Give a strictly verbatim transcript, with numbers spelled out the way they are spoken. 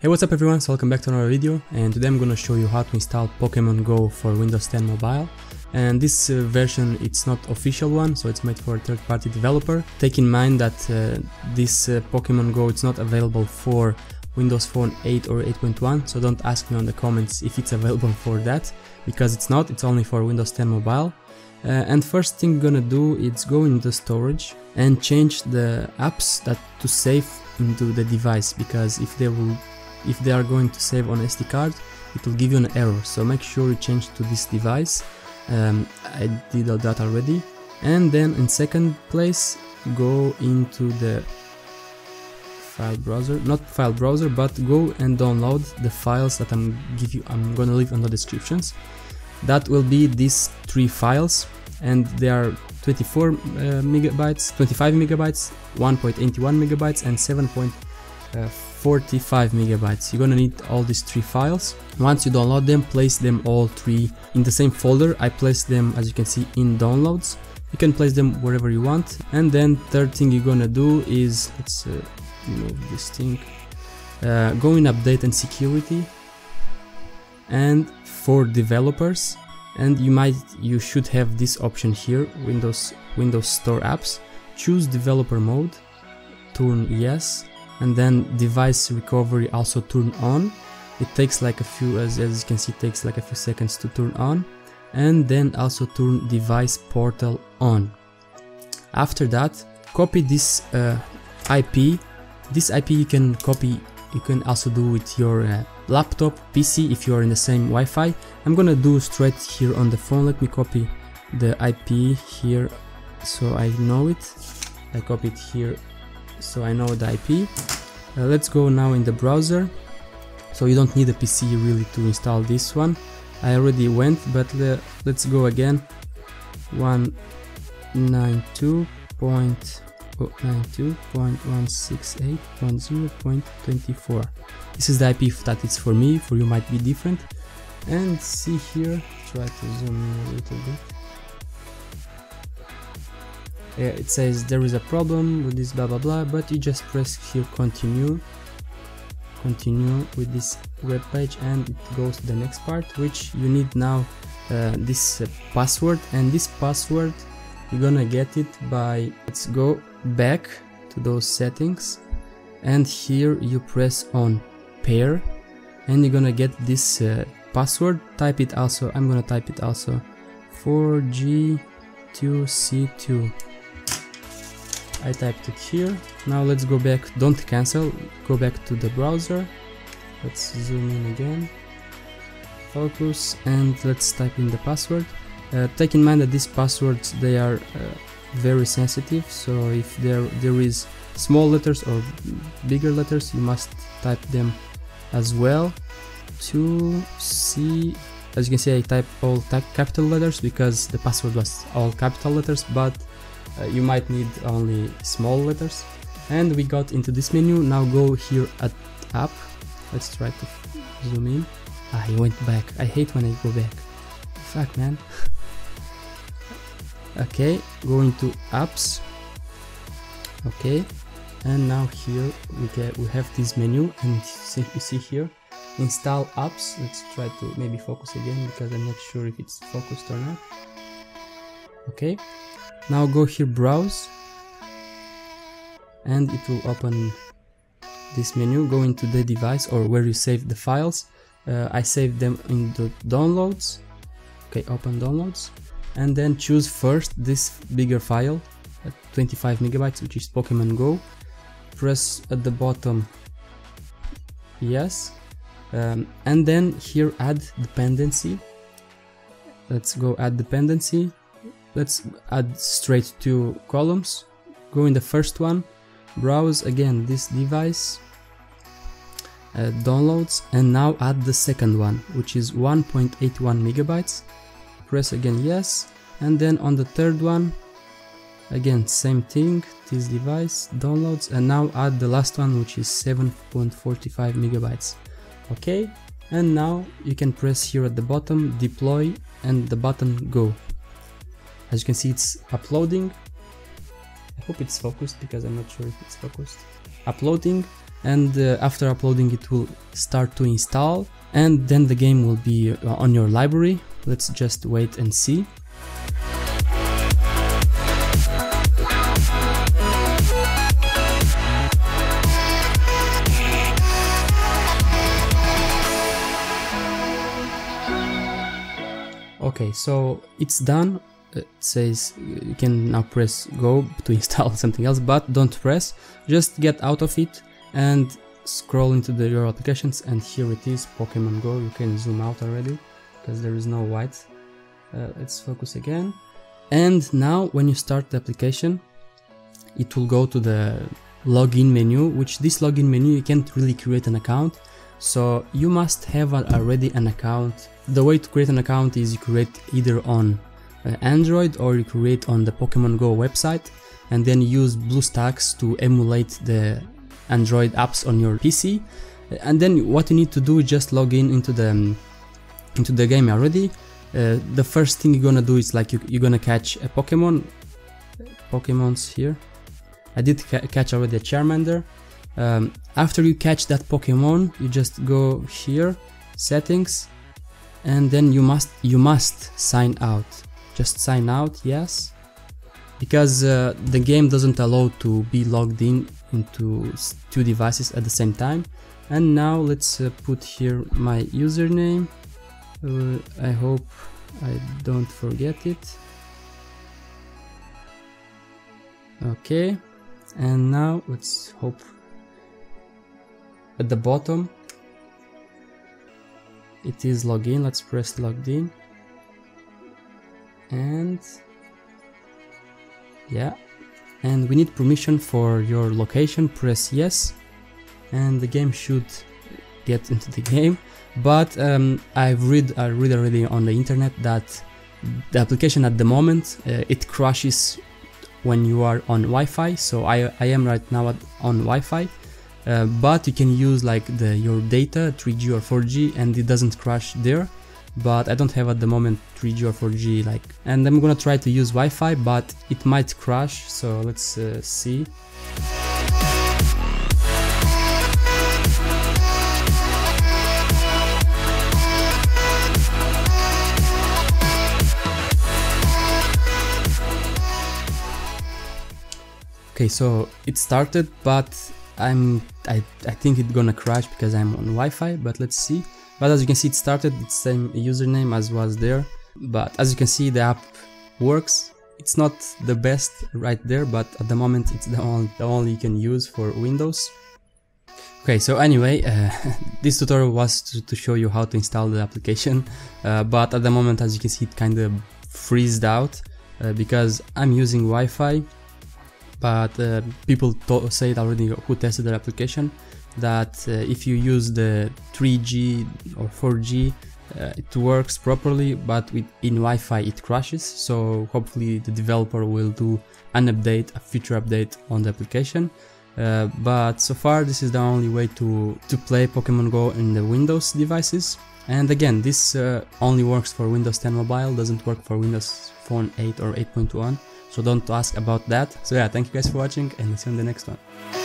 Hey, what's up everyone, so welcome back to another video, and today I'm gonna show you how to install Pokemon Go for Windows ten Mobile. And this uh, version, it's not official one, so it's made for a third-party developer. Take in mind that uh, this uh, Pokemon Go, it's not available for Windows Phone eight or eight point one, so don't ask me on the comments if it's available for that, because it's not, it's only for Windows ten Mobile. Uh, and first thing gonna do is go into storage and change the apps that to save into the device, because if they will If they are going to save on S D card, it will give you an error, so make sure you change to this device. um, I did that already. And then in second place, go into the file browser, not file browser, but go and download the files that I'm give you I'm gonna leave in the descriptions. That will be these three files, and they are twenty-four uh, megabytes, twenty-five megabytes, one point eight one megabytes, and seven point four Uh, forty-five megabytes. You're gonna need all these three files. Once you download them, place them all three in the same folder. I placed them, as you can see, in downloads. You can place them wherever you want. And then third thing you're gonna do is, let's uh, remove this thing, uh, go in update and security, and for developers, and you might you should have this option here, Windows Windows Store apps. Choose developer mode, turn yes, and then device recovery also turn on. It takes like a few, as, as you can see, it takes like a few seconds to turn on. And then also turn device portal on. After that, copy this uh, I P. This I P you can copy, you can also do with your uh, laptop, P C, if you are in the same Wi-Fi. I'm gonna do straight here on the phone. Let me copy the I P here so I know it. I copy it here so I know the I P. Uh, let's go now in the browser. So you don't need a P C really to install this one. I already went, but le let's go again. one ninety-two dot one ninety-two dot one sixty-eight dot zero dot twenty-four. This is the I P that is for me, for you might be different. And see here, try to zoom in a little bit. Yeah, it says there is a problem with this blah blah blah, but you just press here continue continue with this web page, and it goes to the next part, which you need now uh, this uh, password. And this password you're gonna get it by, let's go back to those settings, and here you press on pair, and you're gonna get this uh, password. Type it also, I'm gonna type it also, four G two C two. I typed it here. Now let's go back, don't cancel, go back to the browser. Let's zoom in again, focus, and let's type in the password. Uh, take in mind that these passwords, they are uh, very sensitive, so if there there is small letters or bigger letters, you must type them as well. Two C, as you can see, I typed all capital letters because the password was all capital letters, but Uh, you might need only small letters. And we got into this menu. Now go here at app. Let's try to zoom in. Ah, I went back. I hate when I go back. Fuck, man. Okay, go into apps. Okay, and now here we get we have this menu, and see, you see here install apps. Let's try to maybe focus again, because I'm not sure if it's focused or not. Okay. Now go here, browse, and it will open this menu. Go into the device or where you save the files. Uh, I saved them in the downloads. Okay, open downloads, and then choose first this bigger file at twenty-five megabytes, which is Pokemon Go. Press at the bottom yes, um, and then here add dependency. Let's go add dependency. Let's add straight two columns. Go in the first one, browse again this device, uh, downloads, and now add the second one, which is one point eight one megabytes. Press again yes, and then on the third one, again same thing, this device, downloads, and now add the last one, which is seven point four five megabytes. Okay, and now you can press here at the bottom deploy and the button go. As you can see, it's uploading. I hope it's focused, because I'm not sure if it's focused. Uploading, and uh, after uploading it will start to install, and then the game will be on your library. Let's just wait and see. Okay, so it's done. It says you can now press go to install something else, but don't press, just get out of it and scroll into the, your applications, and here it is, Pokemon Go. You can zoom out already because there is no white. Uh, let's focus again, and now when you start the application it will go to the login menu, which this login menu you can't really create an account, so you must have already an account. The way to create an account is you create either on Android or you create on the Pokemon Go website, and then use BlueStacks to emulate the Android apps on your P C. And then what you need to do is just log in into the um, into the game already. Uh, the first thing you're gonna do is like you, you're gonna catch a Pokemon. Pokemon's here. I did ca catch already a Charmander. Um, after you catch that Pokemon, you just go here, settings, and then you must you must sign out. Just sign out, yes, because uh, the game doesn't allow to be logged in into two devices at the same time. And now let's uh, put here my username. Uh, I hope I don't forget it. Okay, and now let's hope at the bottom it is login. Let's press logged in. And yeah, and we need permission for your location. Press yes, and the game should get into the game. But um, I've read I read already on the internet that the application at the moment uh, it crashes when you are on Wi-Fi. So I I am right now at, on Wi-Fi, uh, but you can use like the your data three G or four G, and it doesn't crash there. But I don't have at the moment three G or four G, like, and I'm gonna try to use Wi-Fi, but it might crash, so let's uh, see. Okay, so it started, but I'm I, I think it's gonna crash because I'm on Wi-Fi, but let's see. But as you can see, it started, it's same username as was there, but as you can see the app works. It's not the best right there, but at the moment it's the only, the only you can use for Windows. Okay, so anyway, uh, this tutorial was to, to show you how to install the application, uh, but at the moment, as you can see, it kind of freezed out uh, because I'm using Wi-Fi, but uh, people said already who tested their application that uh, if you use the three G or four G uh, it works properly, but with in Wi-Fi it crashes. So hopefully the developer will do an update, a future update on the application, uh, but so far this is the only way to to play Pokemon Go in the Windows devices. And again, this uh, only works for Windows ten Mobile, doesn't work for Windows Phone eight or eight point one, so don't ask about that. So yeah, thank you guys for watching, and see you on the next one.